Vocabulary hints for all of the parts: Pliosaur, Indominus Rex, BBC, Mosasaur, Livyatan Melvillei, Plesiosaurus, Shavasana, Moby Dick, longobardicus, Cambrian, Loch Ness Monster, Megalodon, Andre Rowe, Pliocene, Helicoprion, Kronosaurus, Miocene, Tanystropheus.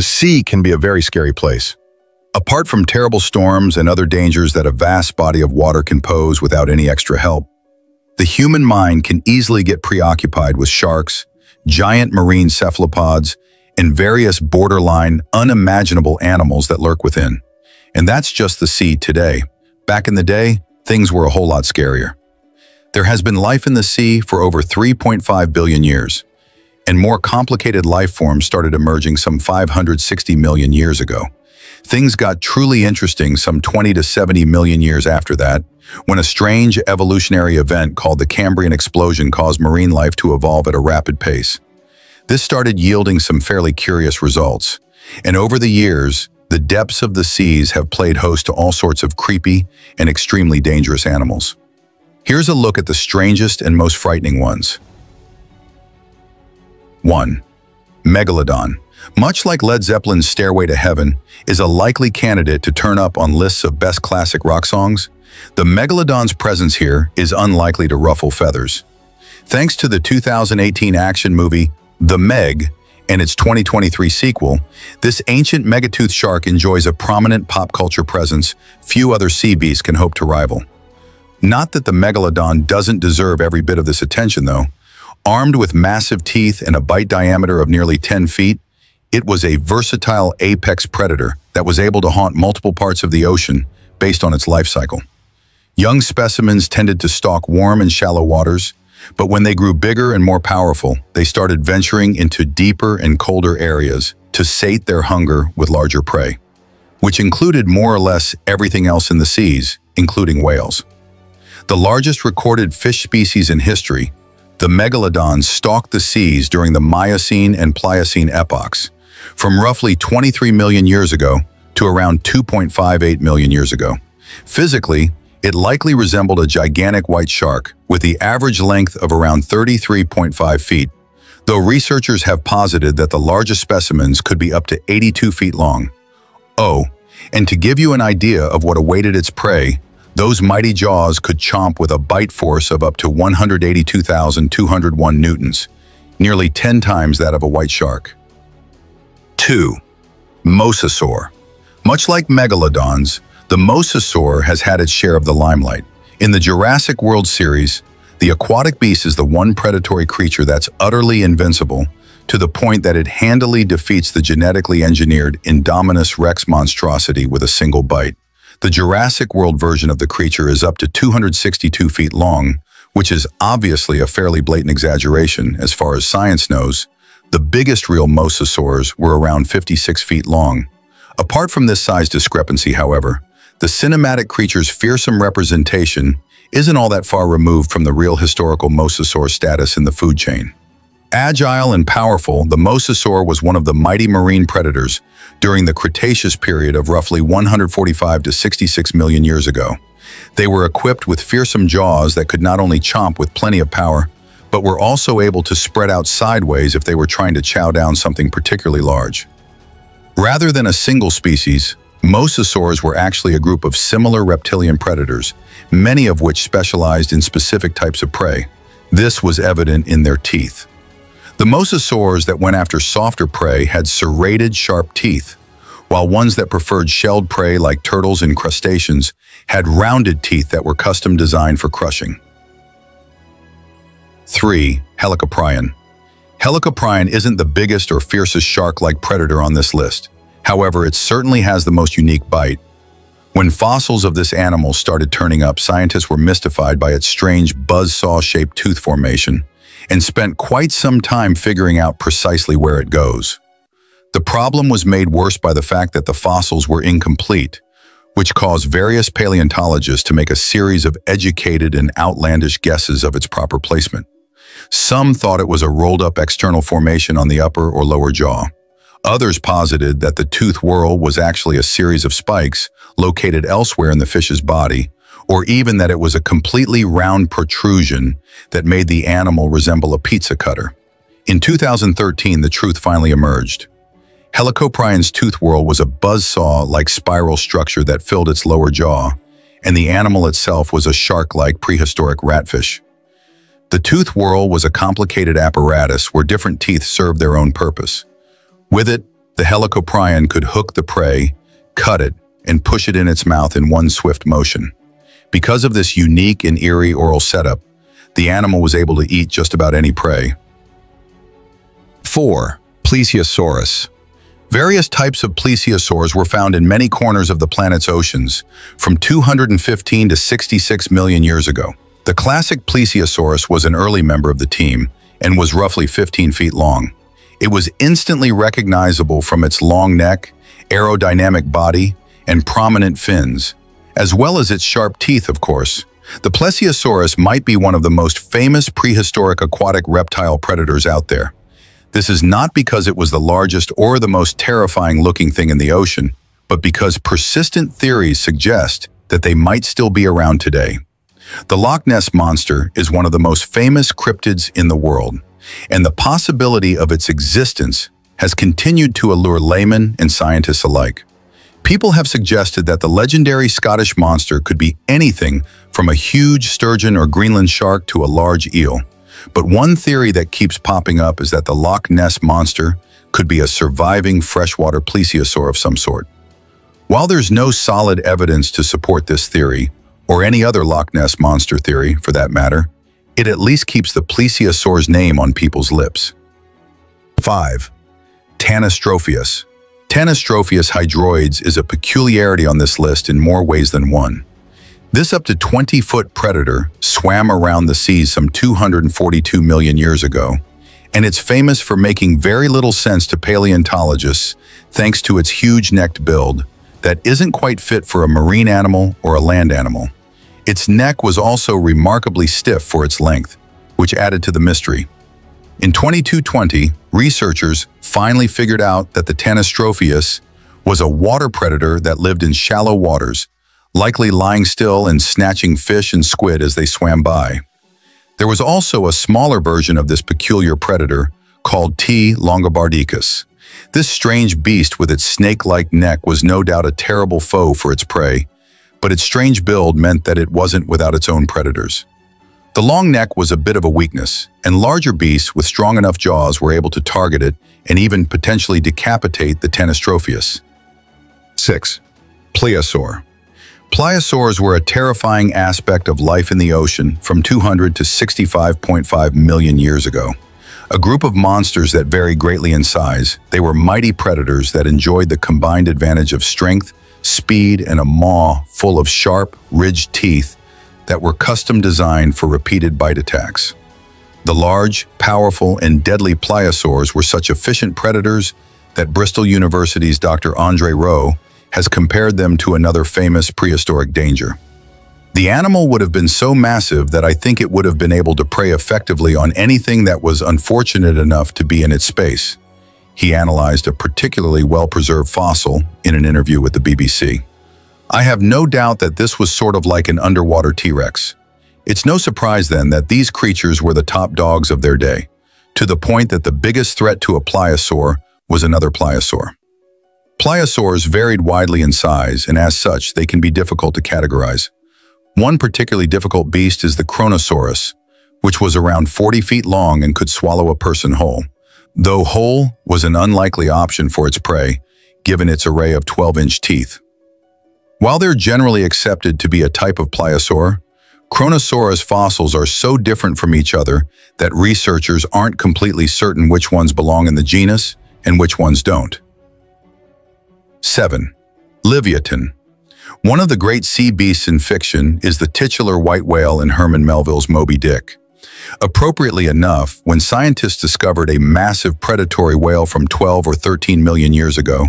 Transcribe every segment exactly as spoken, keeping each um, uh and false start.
The sea can be a very scary place. Apart from terrible storms and other dangers that a vast body of water can pose without any extra help, the human mind can easily get preoccupied with sharks, giant marine cephalopods, and various borderline, unimaginable animals that lurk within. And that's just the sea today. Back in the day, things were a whole lot scarier. There has been life in the sea for over three point five billion years, and more complicated life forms started emerging some five hundred sixty million years ago. Things got truly interesting some twenty to seventy million years after that, when a strange evolutionary event called the Cambrian explosion caused marine life to evolve at a rapid pace. This started yielding some fairly curious results, and over the years, the depths of the seas have played host to all sorts of creepy and extremely dangerous animals. Here's a look at the strangest and most frightening ones. one. Megalodon. Much like Led Zeppelin's Stairway to Heaven, is a likely candidate to turn up on lists of best classic rock songs, the Megalodon's presence here is unlikely to ruffle feathers. Thanks to the two thousand eighteen action movie, The Meg, and its twenty twenty-three sequel, this ancient megatooth shark enjoys a prominent pop culture presence few other sea beasts can hope to rival. Not that the Megalodon doesn't deserve every bit of this attention, though. Armed with massive teeth and a bite diameter of nearly ten feet, it was a versatile apex predator that was able to haunt multiple parts of the ocean based on its life cycle. Young specimens tended to stalk warm and shallow waters, but when they grew bigger and more powerful, they started venturing into deeper and colder areas to sate their hunger with larger prey, which included more or less everything else in the seas, including whales. The largest recorded fish species in history, the Megalodon stalked the seas during the Miocene and Pliocene epochs, from roughly twenty-three million years ago to around two point five eight million years ago. Physically, it likely resembled a gigantic white shark with the average length of around thirty-three point five feet, though researchers have posited that the largest specimens could be up to eighty-two feet long. Oh, and to give you an idea of what awaited its prey, those mighty jaws could chomp with a bite force of up to one hundred eighty-two thousand two hundred one newtons, nearly ten times that of a white shark. two. Mosasaur. Much like Megalodons, the Mosasaur has had its share of the limelight. In the Jurassic World series, the aquatic beast is the one predatory creature that's utterly invincible, to the point that it handily defeats the genetically engineered Indominus Rex monstrosity with a single bite. The Jurassic World version of the creature is up to two hundred sixty-two feet long, which is obviously a fairly blatant exaggeration as far as science knows. The biggest real mosasaurs were around fifty-six feet long. Apart from this size discrepancy, however, the cinematic creature's fearsome representation isn't all that far removed from the real historical mosasaur status in the food chain. Agile and powerful, the Mosasaur was one of the mighty marine predators during the Cretaceous period of roughly one hundred forty-five to sixty-six million years ago. They were equipped with fearsome jaws that could not only chomp with plenty of power, but were also able to spread out sideways if they were trying to chow down something particularly large. Rather than a single species, Mosasaurs were actually a group of similar reptilian predators, many of which specialized in specific types of prey. This was evident in their teeth. The mosasaurs that went after softer prey had serrated, sharp teeth, while ones that preferred shelled prey like turtles and crustaceans had rounded teeth that were custom designed for crushing. three. Helicoprion. Helicoprion isn't the biggest or fiercest shark-like predator on this list. However, it certainly has the most unique bite. When fossils of this animal started turning up, scientists were mystified by its strange buzzsaw-shaped tooth formation, and spent quite some time figuring out precisely where it goes. The problem was made worse by the fact that the fossils were incomplete, which caused various paleontologists to make a series of educated and outlandish guesses of its proper placement. Some thought it was a rolled-up external formation on the upper or lower jaw. Others posited that the tooth whorl was actually a series of spikes located elsewhere in the fish's body, or even that it was a completely round protrusion that made the animal resemble a pizza cutter. In two thousand thirteen, the truth finally emerged. Helicoprion's tooth whorl was a buzzsaw-like spiral structure that filled its lower jaw, and the animal itself was a shark-like prehistoric ratfish. The tooth whorl was a complicated apparatus where different teeth served their own purpose. With it, the helicoprion could hook the prey, cut it, and push it in its mouth in one swift motion. Because of this unique and eerie oral setup, the animal was able to eat just about any prey. four. Plesiosaurus. Various types of plesiosaurs were found in many corners of the planet's oceans, from two hundred fifteen to sixty-six million years ago. The classic Plesiosaurus was an early member of the team and was roughly fifteen feet long. It was instantly recognizable from its long neck, aerodynamic body, and prominent fins, as well as its sharp teeth, of course. The Plesiosaurus might be one of the most famous prehistoric aquatic reptile predators out there. This is not because it was the largest or the most terrifying-looking thing in the ocean, but because persistent theories suggest that they might still be around today. The Loch Ness Monster is one of the most famous cryptids in the world, and the possibility of its existence has continued to allure laymen and scientists alike. People have suggested that the legendary Scottish monster could be anything from a huge sturgeon or Greenland shark to a large eel. But one theory that keeps popping up is that the Loch Ness Monster could be a surviving freshwater plesiosaur of some sort. While there's no solid evidence to support this theory, or any other Loch Ness Monster theory for that matter, it at least keeps the plesiosaur's name on people's lips. five. Tanystropheus. Tanystropheus hydroids is a peculiarity on this list in more ways than one. This up to twenty-foot predator swam around the seas some two hundred forty-two million years ago, and it's famous for making very little sense to paleontologists thanks to its huge necked build that isn't quite fit for a marine animal or a land animal. Its neck was also remarkably stiff for its length, which added to the mystery. In twenty-two twenty, researchers finally figured out that the Tanystropheus was a water predator that lived in shallow waters, likely lying still and snatching fish and squid as they swam by. There was also a smaller version of this peculiar predator called T. longobardicus. This strange beast with its snake-like neck was no doubt a terrible foe for its prey, but its strange build meant that it wasn't without its own predators. The long neck was a bit of a weakness, and larger beasts with strong enough jaws were able to target it and even potentially decapitate the Tanystropheus. six. Pliosaur. Pliosaurs were a terrifying aspect of life in the ocean from two hundred to sixty-five point five million years ago. A group of monsters that vary greatly in size, they were mighty predators that enjoyed the combined advantage of strength, speed, and a maw full of sharp, ridged teeth that were custom designed for repeated bite attacks. The large, powerful, and deadly pliosaurs were such efficient predators that Bristol University's Doctor Andre Rowe has compared them to another famous prehistoric danger. The animal would have been so massive that I think it would have been able to prey effectively on anything that was unfortunate enough to be in its space. He analyzed a particularly well-preserved fossil in an interview with the B B C. I have no doubt that this was sort of like an underwater T-Rex. It's no surprise then that these creatures were the top dogs of their day, to the point that the biggest threat to a pliosaur was another pliosaur. Pliosaurs varied widely in size, and as such, they can be difficult to categorize. One particularly difficult beast is the Kronosaurus, which was around forty feet long and could swallow a person whole, though whole was an unlikely option for its prey, given its array of twelve-inch teeth. While they're generally accepted to be a type of pliosaur, Kronosaurus fossils are so different from each other that researchers aren't completely certain which ones belong in the genus and which ones don't. seven. Livyatan. One of the great sea beasts in fiction is the titular white whale in Herman Melville's Moby Dick. Appropriately enough, when scientists discovered a massive predatory whale from twelve or thirteen million years ago,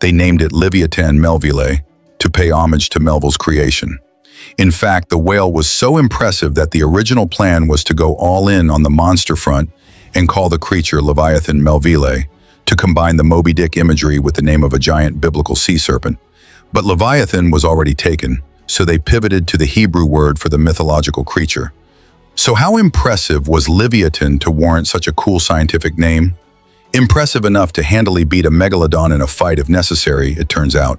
they named it Livyatan Melvillei to pay homage to Melville's creation. In fact, the whale was so impressive that the original plan was to go all in on the monster front and call the creature Leviathan Melvillei, to combine the Moby Dick imagery with the name of a giant biblical sea serpent. But Leviathan was already taken, so they pivoted to the Hebrew word for the mythological creature. So how impressive was Livyatan to warrant such a cool scientific name? Impressive enough to handily beat a Megalodon in a fight if necessary, it turns out.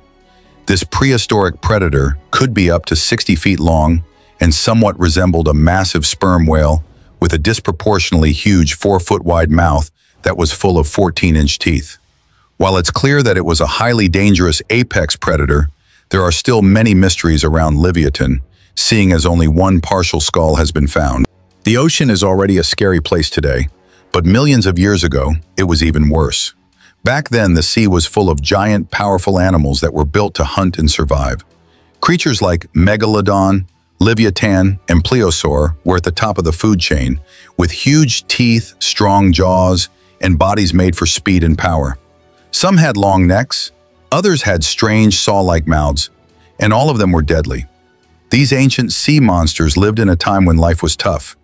This prehistoric predator could be up to sixty feet long and somewhat resembled a massive sperm whale with a disproportionately huge four-foot-wide mouth that was full of fourteen-inch teeth. While it's clear that it was a highly dangerous apex predator, there are still many mysteries around Livyatan, seeing as only one partial skull has been found. The ocean is already a scary place today, but millions of years ago, it was even worse. Back then, the sea was full of giant, powerful animals that were built to hunt and survive. Creatures like Megalodon, Livyatan, and Pliosaur were at the top of the food chain, with huge teeth, strong jaws, and bodies made for speed and power. Some had long necks, others had strange saw-like mouths, and all of them were deadly. These ancient sea monsters lived in a time when life was tough.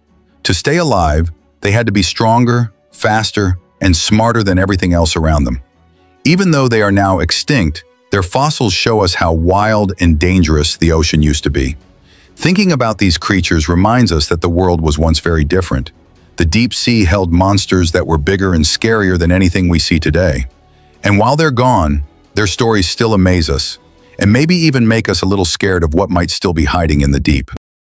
To stay alive, they had to be stronger, faster, and smarter than everything else around them. Even though they are now extinct, their fossils show us how wild and dangerous the ocean used to be. Thinking about these creatures reminds us that the world was once very different. The deep sea held monsters that were bigger and scarier than anything we see today. And while they're gone, their stories still amaze us, and maybe even make us a little scared of what might still be hiding in the deep.